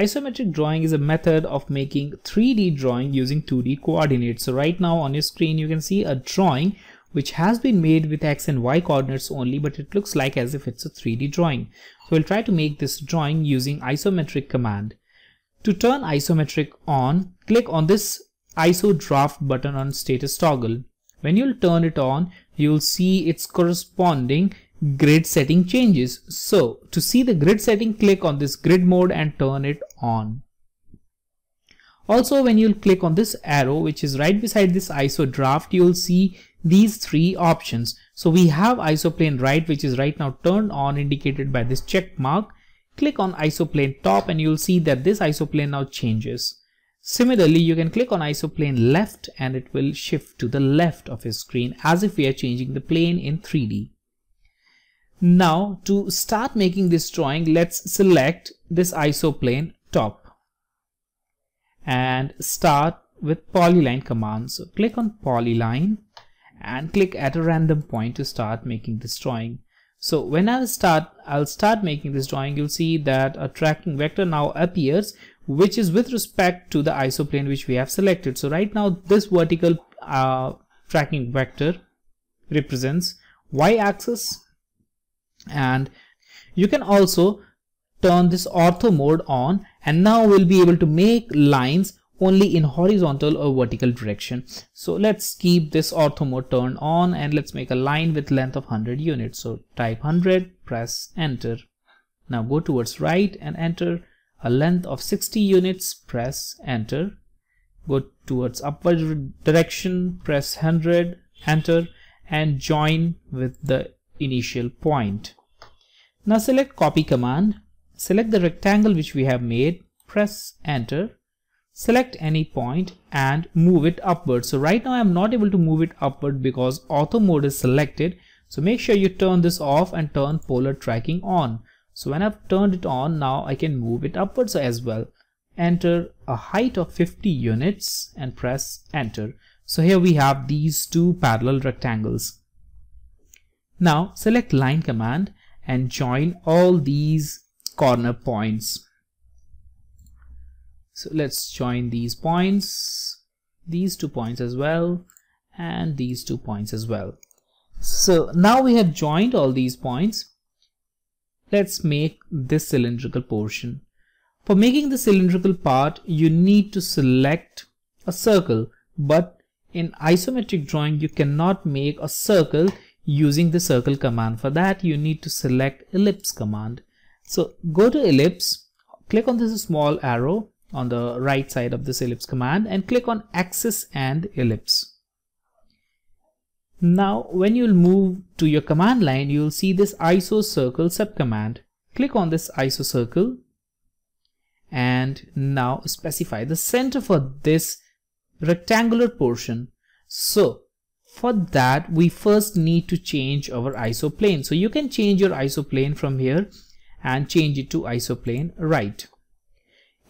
Isometric drawing is a method of making 3D drawing using 2D coordinates. So right now on your screen you can see a drawing which has been made with x and y coordinates only, but it looks like as if it's a 3D drawing. So we'll try to make this drawing using isometric command. To turn isometric on, click on this ISO draft button on status toggle. When you'll turn it on, you'll see its corresponding grid setting changes. So to see the grid setting, click on this grid mode and turn it on. Also, when you'll click on this arrow which is right beside this ISO draft, you'll see these three options. So we have isoplane right, which is right now turned on, indicated by this check mark. Click on isoplane top and you'll see that this isoplane now changes. Similarly, you can click on isoplane left and it will shift to the left of your screen as if we are changing the plane in 3D. Now to start making this drawing, let's select this isoplane top and start with polyline command. So click on polyline and click at a random point to start making this drawing. So when I'll start making this drawing, you'll see that a tracking vector now appears, which is with respect to the isoplane which we have selected. So right now this vertical tracking vector represents y-axis, and you can also turn this ortho mode on and now we'll be able to make lines only in horizontal or vertical direction. So let's keep this ortho mode turned on and let's make a line with length of 100 units. So type 100, press enter. Now go towards right and enter a length of 60 units, press enter. Go towards upward direction, press 100, enter, and join with the initial point. Now select copy command, select the rectangle which we have made, press enter. Select any point and move it upward. So right now I'm not able to move it upward because ortho mode is selected. So make sure you turn this off and turn polar tracking on. So when I've turned it on, now I can move it upwards as well. Enter a height of 50 units and press enter. So here we have these two parallel rectangles. Now select line command and join all these corner points. So let's join these points, these 2 points as well, and these 2 points as well. So now we have joined all these points. Let's make this cylindrical portion. For making the cylindrical part, you need to select a circle, but in isometric drawing, you cannot make a circle using the circle command. For that, you need to select ellipse command. So go to ellipse, click on this small arrow on the right side of this ellipse command and click on axis and ellipse. Now when you'll move to your command line, you'll see this ISO circle subcommand. Click on this ISO circle and now specify the center for this rectangular portion. So for that, we first need to change our isoplane. So you can change your isoplane from here and change it to isoplane right.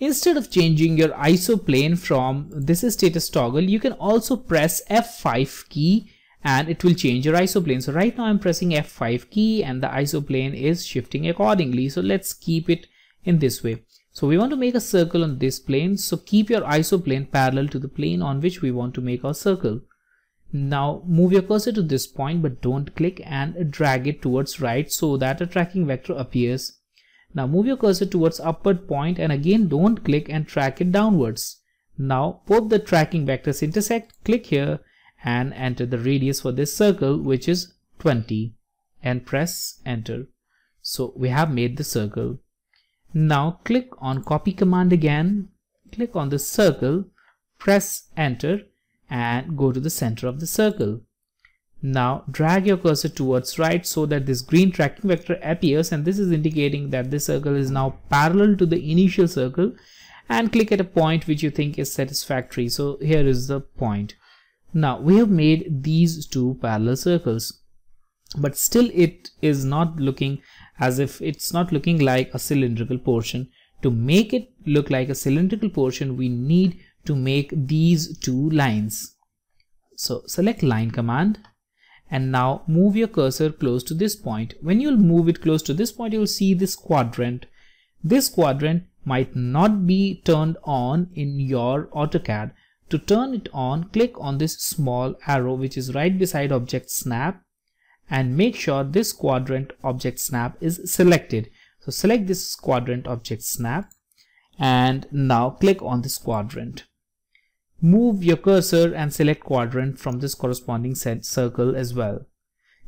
Instead of changing your isoplane from this status toggle, you can also press F5 key and it will change your isoplane. So right now I'm pressing F5 key and the isoplane is shifting accordingly. So let's keep it in this way. So we want to make a circle on this plane. So keep your isoplane parallel to the plane on which we want to make our circle. Now move your cursor to this point, but don't click, and drag it towards right so that a tracking vector appears. Now move your cursor towards upward point and again don't click and track it downwards. Now both the tracking vectors intersect, click here and enter the radius for this circle, which is 20, and press enter. So we have made the circle. Now click on copy command again, click on the circle, press enter and go to the center of the circle. Now drag your cursor towards right so that this green tracking vector appears, and this is indicating that this circle is now parallel to the initial circle, and click at a point which you think is satisfactory. So here is the point. Now we have made these two parallel circles, but still it is not looking as if it's not looking like a cylindrical portion. To make it look like a cylindrical portion, we need to make these two lines. So select line command and now move your cursor close to this point. When you'll move it close to this point, you'll see this quadrant. This quadrant might not be turned on in your AutoCAD. To turn it on, click on this small arrow which is right beside Object Snap and make sure this quadrant Object Snap is selected. So select this quadrant Object Snap and now click on this quadrant. Move your cursor and select quadrant from this corresponding circle as well.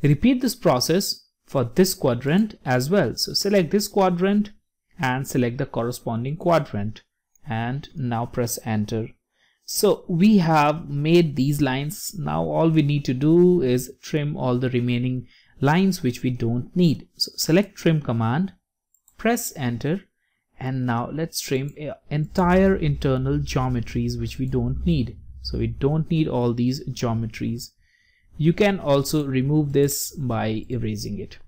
Repeat this process for this quadrant as well. So select this quadrant and select the corresponding quadrant and now press enter. So we have made these lines. Now all we need to do is trim all the remaining lines which we don't need. So select trim command, press enter, and now let's trim entire internal geometries which we don't need. So we don't need all these geometries. You can also remove this by erasing it.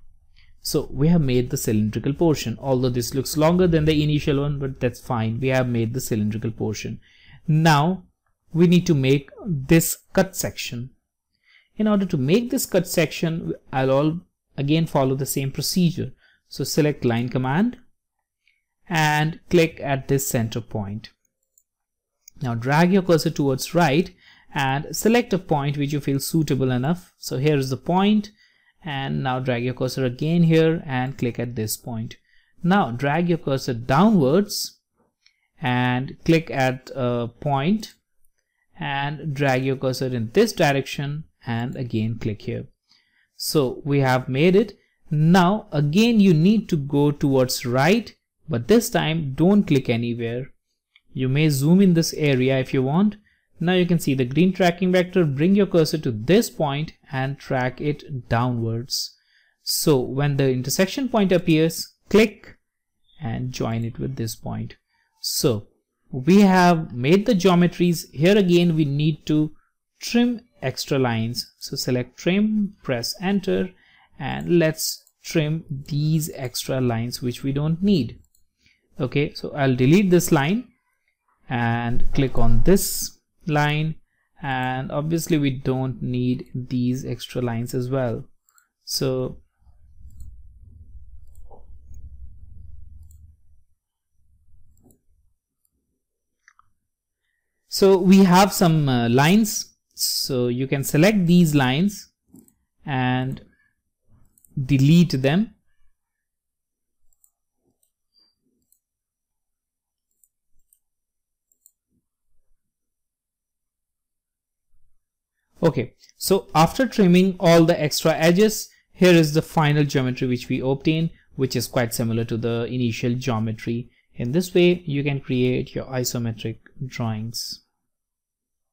So we have made the cylindrical portion. Although this looks longer than the initial one, but that's fine. We have made the cylindrical portion. Now we need to make this cut section. In order to make this cut section, I'll again follow the same procedure. So select line command and click at this center point. Now drag your cursor towards right and select a point which you feel suitable enough. So here is the point, and now drag your cursor again here and click at this point. Now drag your cursor downwards and click at a point and drag your cursor in this direction and again click here. So we have made it. Now again you need to go towards right, but this time don't click anywhere. You may zoom in this area if you want. Now you can see the green tracking vector. Bring your cursor to this point and track it downwards. So when the intersection point appears, click and join it with this point. So we have made the geometries. Here again we need to trim extra lines. So select trim, press enter, and let's trim these extra lines which we don't need. Okay, so I'll delete this line and click on this line, and obviously we don't need these extra lines as well. So we have some lines, so you can select these lines and delete them. Okay, so after trimming all the extra edges, here is the final geometry which we obtained, which is quite similar to the initial geometry. In this way, you can create your isometric drawings.